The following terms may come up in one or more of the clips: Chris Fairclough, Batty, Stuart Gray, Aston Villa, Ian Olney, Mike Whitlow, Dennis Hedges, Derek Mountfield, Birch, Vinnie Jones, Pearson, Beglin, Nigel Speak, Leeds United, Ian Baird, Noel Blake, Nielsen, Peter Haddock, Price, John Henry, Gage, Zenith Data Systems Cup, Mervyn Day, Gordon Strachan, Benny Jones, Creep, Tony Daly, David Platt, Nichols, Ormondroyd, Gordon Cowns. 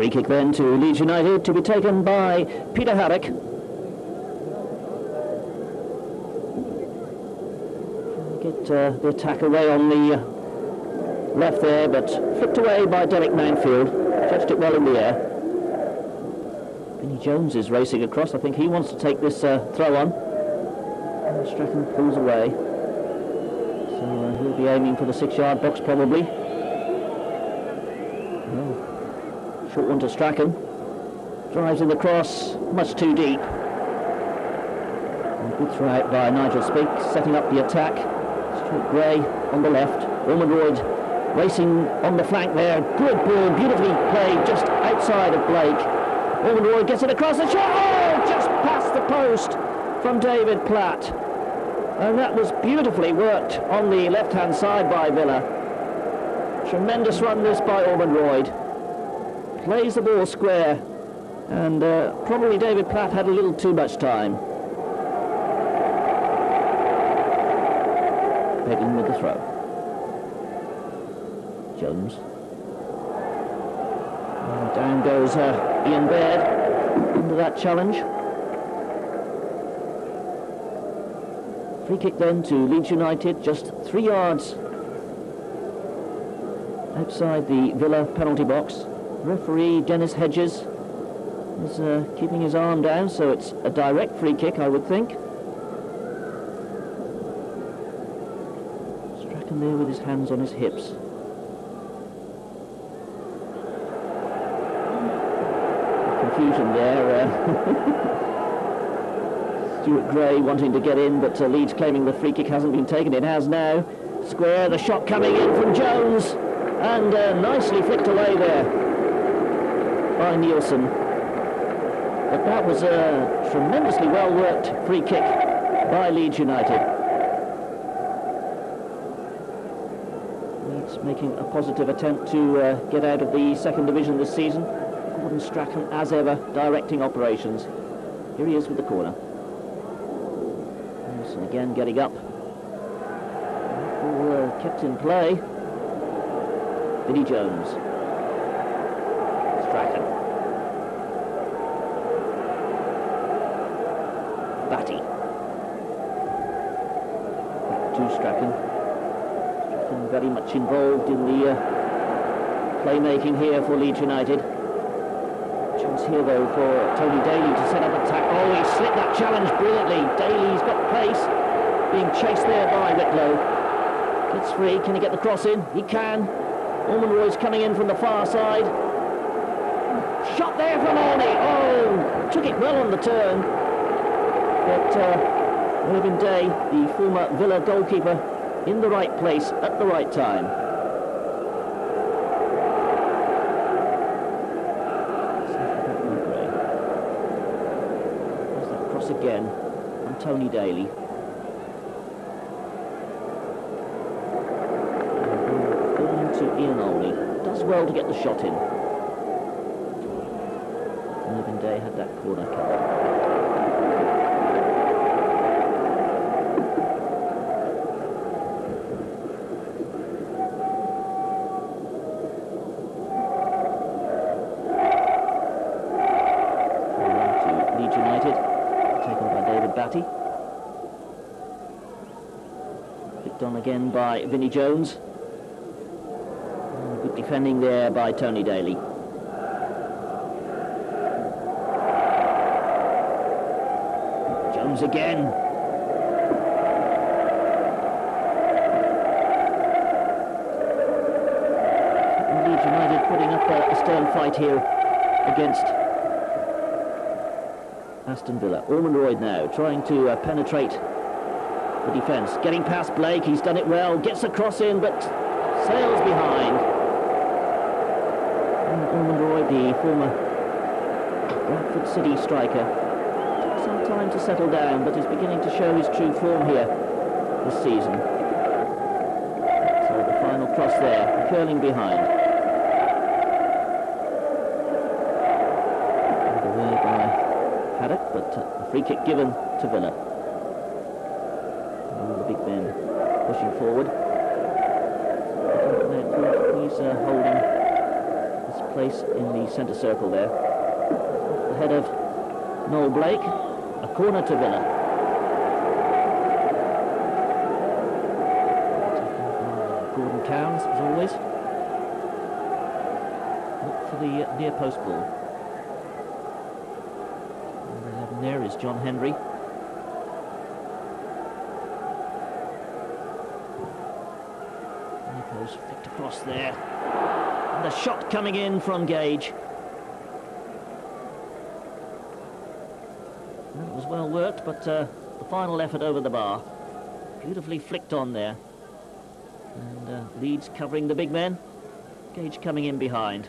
Free kick then to Leeds United, to be taken by Peter Haddock. Get the attack away on the left there, but flipped away by Derek Mountfield. Touched it well in the air. Benny Jones is racing across. I think he wants to take this throw on. And Strachan pulls away. So he'll be aiming for the 6-yard box probably. Short one to Strachan. Drives in the cross, much too deep. And good throw out by Nigel Speak, setting up the attack. Stuart Gray on the left. Ormondroyd racing on the flank there. Good ball, beautifully played just outside of Blake. Ormondroyd gets it across the shot. Oh, just past the post from David Platt. And that was beautifully worked on the left-hand side by Villa. Tremendous run this by Ormondroyd. Plays the ball square, and probably David Platt had a little too much time. Beglin with the throw. Jones. And down goes Ian Baird under that challenge. Free kick then to Leeds United, just 3 yards outside the Villa penalty box. Referee Dennis Hedges is keeping his arm down, so it's a direct free kick, I would think. Strachan there with his hands on his hips. Confusion there. Stuart Gray wanting to get in, but Leeds claiming the free kick hasn't been taken. It has now. Square, the shot coming in from Jones, and nicely flicked away there by Nielsen, but that was a tremendously well worked free kick by Leeds United. Leeds making a positive attempt to get out of the second division this season. Gordon Strachan, as ever, directing operations. Here he is with the corner. Nielsen again getting up. All, kept in play. Vinnie Jones. Strachan. Batty. Back to Strachan. Strachan very much involved in the playmaking here for Leeds United. Chance here though for Tony Daly to set up attack. Oh, he slipped that challenge brilliantly. Daly's got pace. Being chased there by Whitlow. Gets free. Can he get the cross in? He can. Ormondroyd's coming in from the far side. Shot there from Olney. Oh, took it well on the turn. But Mervyn Day, the former Villa goalkeeper, in the right place at the right time. There's that cross again from Tony Daly. Going to Ian Olney. Does well to get the shot in. Mervyn Day had that corner covered. Leeds United, taken by David Batty. Picked on again by Vinnie Jones. Good defending there by Tony Daly. Again. Leeds United putting up a stern fight here against Aston Villa. Ormondroyd now trying to penetrate the defence. Getting past Blake, he's done it well. Gets a cross in, but sails behind. And Ormondroyd, the former Bradford City striker, some time to settle down, but is beginning to show his true form here this season. So the final cross there, curling behind. And away by Haddock, but a free kick given to Villa. And the big man pushing forward. He's holding this place in the centre circle there. The head of Noel Blake, a corner to Villa. Gordon Cowns, as always. Look for the near post ball. Number 11 there is John Henry. Nichols flicked across there. And a shot coming in from Gage. That was well worked, but the final effort over the bar. Beautifully flicked on there. And Leeds covering the big men. Gage coming in behind.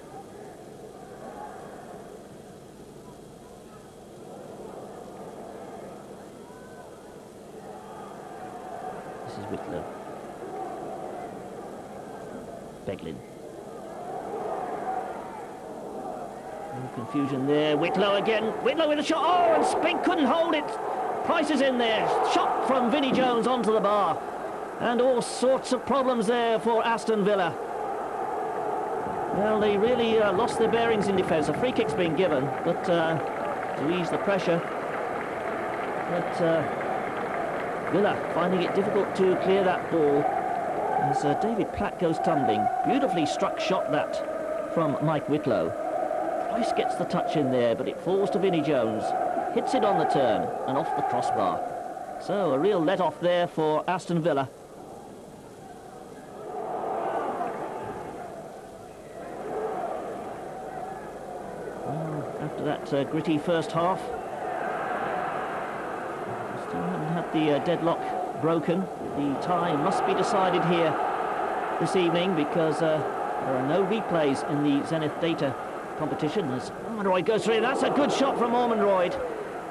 This is Whitlow. Beglin. No confusion there. Whitlow again. Whitlow with a shot. Oh, and Speak couldn't hold it. Price is in there. Shot from Vinnie Jones onto the bar. And all sorts of problems there for Aston Villa. Well, they really lost their bearings in defence. A free kick's been given, but to ease the pressure. But Villa finding it difficult to clear that ball as David Platt goes tumbling. Beautifully struck shot that from Mike Whitlow. Price gets the touch in there, but it falls to Vinnie Jones. Hits it on the turn and off the crossbar. So a real let-off there for Aston Villa. After that gritty first half, still haven't had the deadlock broken. The tie must be decided here this evening because there are no replays in the Zenith Data competition. As Ormondroyd goes through, that's a good shot from Ormondroyd,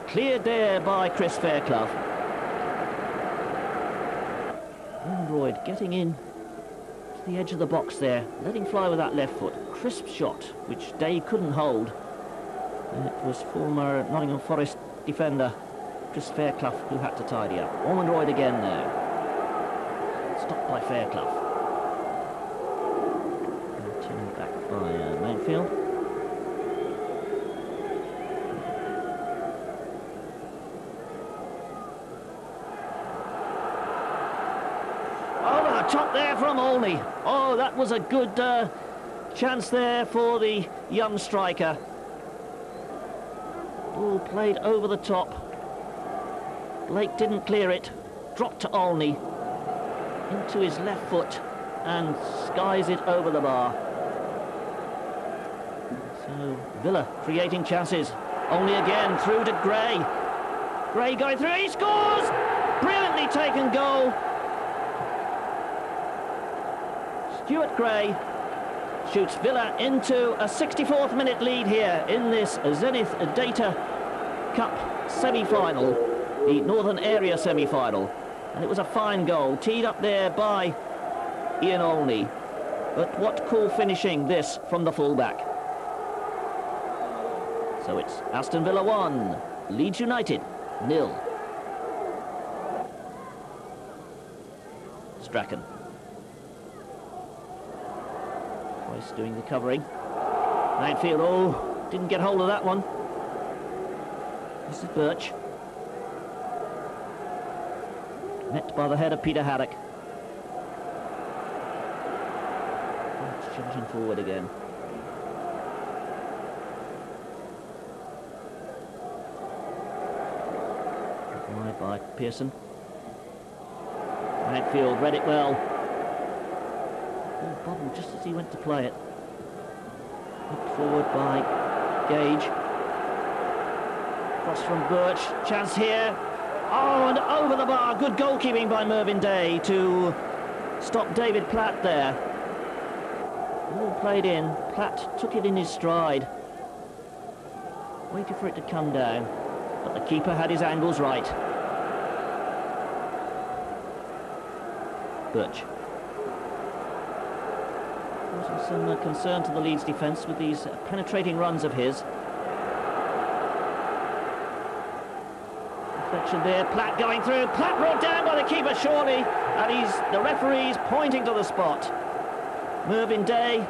cleared there by Chris Fairclough. Ormondroyd getting in to the edge of the box there, letting fly with that left foot. Crisp shot, which Day couldn't hold. And it was former Nottingham Forest defender Chris Fairclough who had to tidy up. Ormondroyd again there. Stopped by Fairclough. And turned back by Mountfield. Over the top there from Olney. Oh, that was a good chance there for the young striker. Ball played over the top. Blake didn't clear it. Dropped to Olney. Into his left foot and skies it over the bar. So Villa creating chances. Olney again through to Gray. Gray going through. He scores! Brilliantly taken goal. Stuart Gray shoots Villa into a 64th minute lead here in this Zenith Data Cup semi-final, the Northern Area semi-final. And it was a fine goal, teed up there by Ian Olney. But what cool finishing this from the fullback. So it's Aston Villa 1, Leeds United 0. Strachan. Price doing the covering. Mountfield, oh, didn't get hold of that one. This is Birch. Met by the head of Peter Haddock. Oh, charging forward again. Wide by Pearson. Mountfield read it well. Bobbled just as he went to play it. Looked forward by Gage. Cross from Birch. Chance here. Oh, and over the bar. Good goalkeeping by Mervyn Day to stop David Platt there. All played in. Platt took it in his stride. Waited for it to come down. But the keeper had his angles right. Birch. Some concern to the Leeds defence with these penetrating runs of his. Reflection there, Platt going through. Platt brought down by the keeper, surely, and the referee's pointing to the spot. Mervyn Day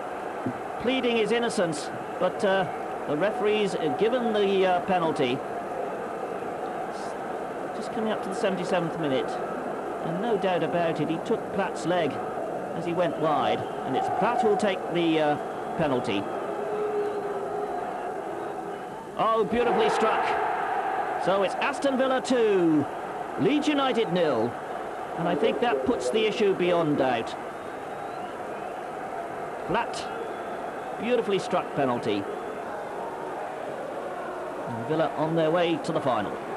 pleading his innocence, but the referee's given the penalty. Just coming up to the 77th minute, and no doubt about it, he took Platt's leg as he went wide, and it's Platt who'll take the penalty. Oh, beautifully struck. So it's Aston Villa 2, Leeds United 0, and I think that puts the issue beyond doubt. Platt, beautifully struck penalty. And Villa on their way to the final.